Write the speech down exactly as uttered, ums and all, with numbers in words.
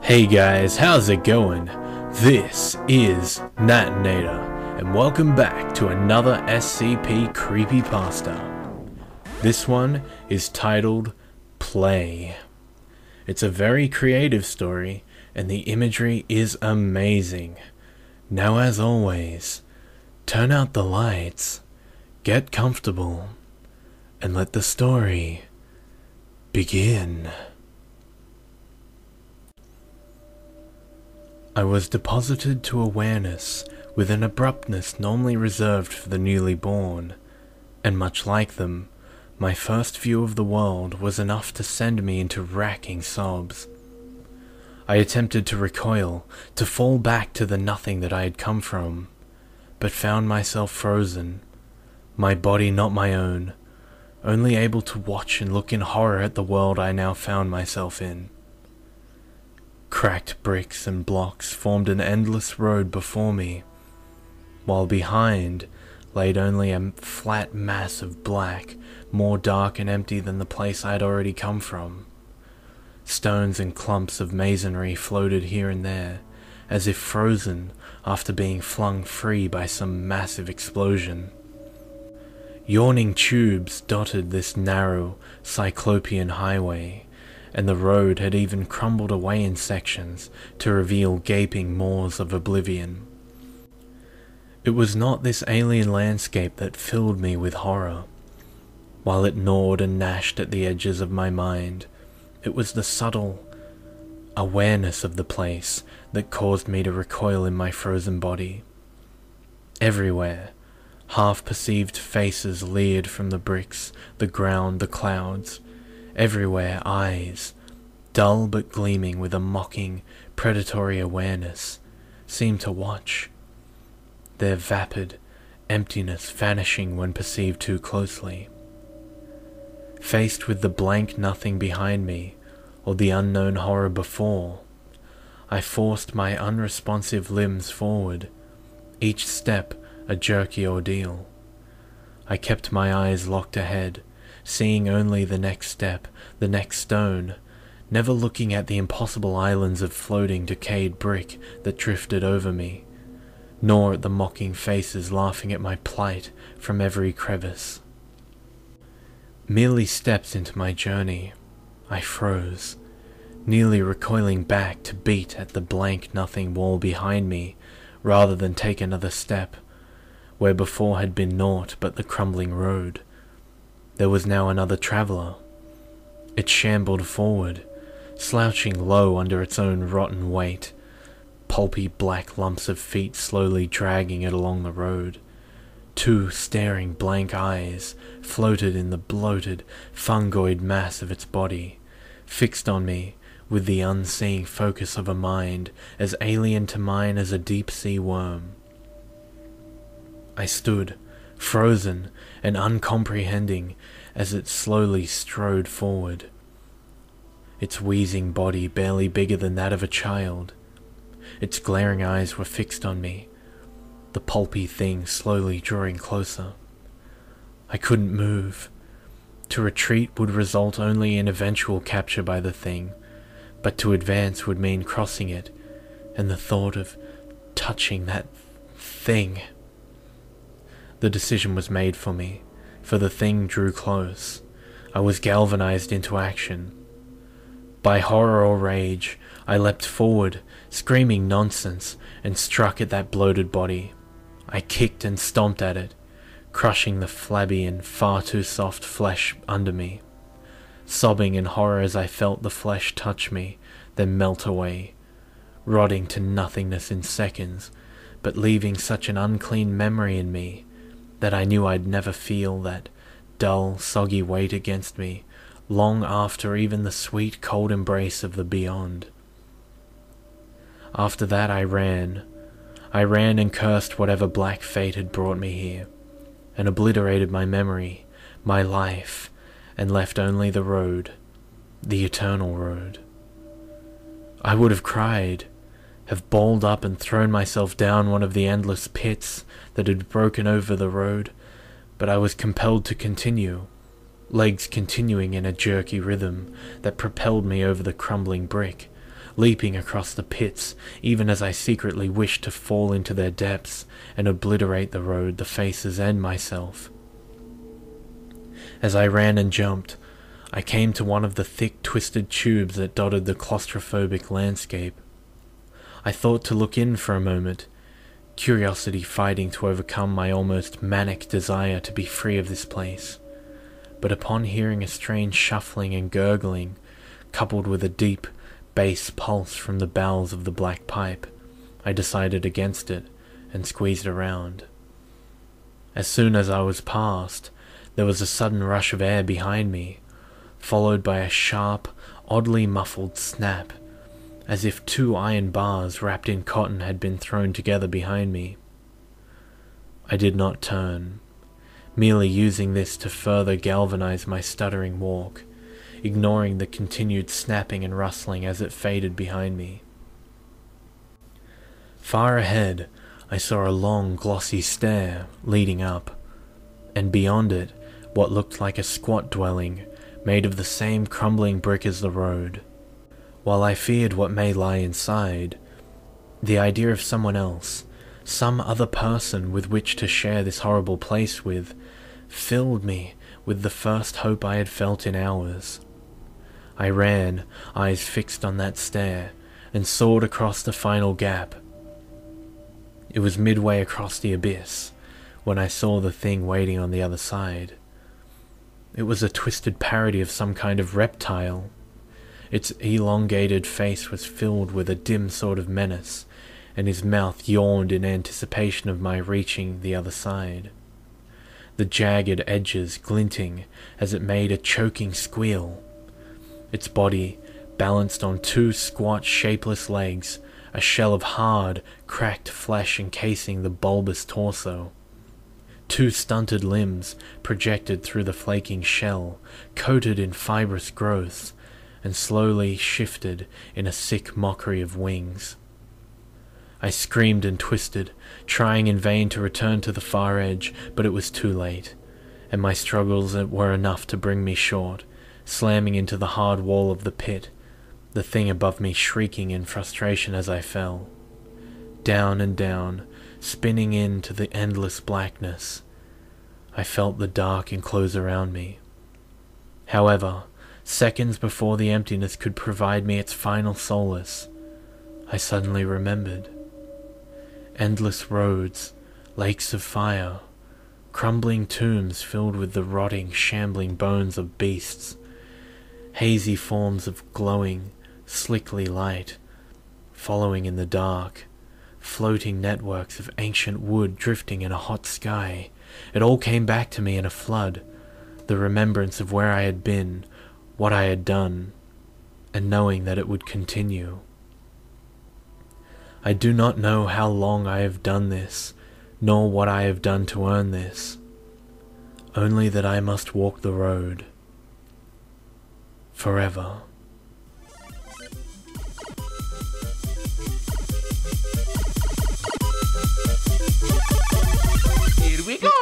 Hey guys, how's it going? This is Natnator, and welcome back to another S C P Creepypasta. This one is titled Play. It's a very creative story, and the imagery is amazing. Now as always, turn out the lights, get comfortable, and let the story begin. I was deposited to awareness with an abruptness normally reserved for the newly born, and much like them, my first view of the world was enough to send me into racking sobs. I attempted to recoil, to fall back to the nothing that I had come from, but found myself frozen, my body not my own, only able to watch and look in horror at the world I now found myself in. Cracked bricks and blocks formed an endless road before me, while behind laid only a flat mass of black, more dark and empty than the place I had already come from. Stones and clumps of masonry floated here and there, as if frozen after being flung free by some massive explosion. Yawning tubes dotted this narrow, cyclopean highway, and the road had even crumbled away in sections to reveal gaping maws of oblivion. It was not this alien landscape that filled me with horror. While it gnawed and gnashed at the edges of my mind, it was the subtle awareness of the place that caused me to recoil in my frozen body. Everywhere, half-perceived faces leered from the bricks, the ground, the clouds. Everywhere eyes, dull but gleaming with a mocking, predatory awareness, seemed to watch, their vapid emptiness vanishing when perceived too closely. Faced with the blank nothing behind me, or the unknown horror before, I forced my unresponsive limbs forward, each step a jerky ordeal. I kept my eyes locked ahead, seeing only the next step, the next stone, never looking at the impossible islands of floating decayed brick that drifted over me, nor at the mocking faces laughing at my plight from every crevice. Merely steps into my journey, I froze, nearly recoiling back to beat at the blank nothing wall behind me, rather than take another step, where before had been naught but the crumbling road. There was now another traveller. It shambled forward, slouching low under its own rotten weight, pulpy black lumps of feet slowly dragging it along the road. Two staring blank eyes floated in the bloated, fungoid mass of its body, fixed on me with the unseeing focus of a mind as alien to mine as a deep-sea worm. I stood, frozen and uncomprehending, as it slowly strode forward, its wheezing body barely bigger than that of a child. Its glaring eyes were fixed on me, the pulpy thing slowly drawing closer. I couldn't move. To retreat would result only in eventual capture by the thing, but to advance would mean crossing it, and the thought of touching that thing. The decision was made for me, for the thing drew close. I was galvanized into action. By horror or rage, I leapt forward, screaming nonsense, and struck at that bloated body. I kicked and stomped at it, crushing the flabby and far too soft flesh under me, sobbing in horror as I felt the flesh touch me, then melt away, rotting to nothingness in seconds, but leaving such an unclean memory in me that I knew I'd never feel that dull, soggy weight against me, long after even the sweet, cold embrace of the beyond. After that I ran. I ran and cursed whatever black fate had brought me here, and obliterated my memory, my life, and left only the road, the eternal road. I would have cried, have balled up and thrown myself down one of the endless pits that had broken over the road, but I was compelled to continue, legs continuing in a jerky rhythm that propelled me over the crumbling brick, leaping across the pits, even as I secretly wished to fall into their depths and obliterate the road, the faces, and myself. As I ran and jumped, I came to one of the thick, twisted tubes that dotted the claustrophobic landscape. I thought to look in for a moment, curiosity fighting to overcome my almost manic desire to be free of this place. But upon hearing a strange shuffling and gurgling, coupled with a deep bass pulse from the bowels of the black pipe, I decided against it and squeezed around. As soon as I was past, there was a sudden rush of air behind me, followed by a sharp, oddly muffled snap, as if two iron bars wrapped in cotton had been thrown together behind me. I did not turn, merely using this to further galvanize my stuttering walk, ignoring the continued snapping and rustling as it faded behind me. Far ahead, I saw a long, glossy stair leading up, and beyond it, what looked like a squat dwelling made of the same crumbling brick as the road. While I feared what may lie inside, the idea of someone else, some other person with which to share this horrible place with, filled me with the first hope I had felt in hours. I ran, eyes fixed on that stair, and soared across the final gap. It was midway across the abyss when I saw the thing waiting on the other side. It was a twisted parody of some kind of reptile. Its elongated face was filled with a dim sort of menace, and his mouth yawned in anticipation of my reaching the other side, the jagged edges glinting as it made a choking squeal. Its body, balanced on two squat, shapeless legs, a shell of hard, cracked flesh encasing the bulbous torso. Two stunted limbs projected through the flaking shell, coated in fibrous growth, and slowly shifted in a sick mockery of wings. I screamed and twisted, trying in vain to return to the far edge, but it was too late, and my struggles were enough to bring me short, slamming into the hard wall of the pit, the thing above me shrieking in frustration as I fell. Down and down, spinning into the endless blackness, I felt the dark enclose around me. However, seconds before the emptiness could provide me its final solace, I suddenly remembered. Endless roads, lakes of fire, crumbling tombs filled with the rotting, shambling bones of beasts, hazy forms of glowing, slickly light, following in the dark, floating networks of ancient wood drifting in a hot sky. It all came back to me in a flood, the remembrance of where I had been, what I had done, and knowing that it would continue. I do not know how long I have done this, nor what I have done to earn this, only that I must walk the road. Forever. Here we go!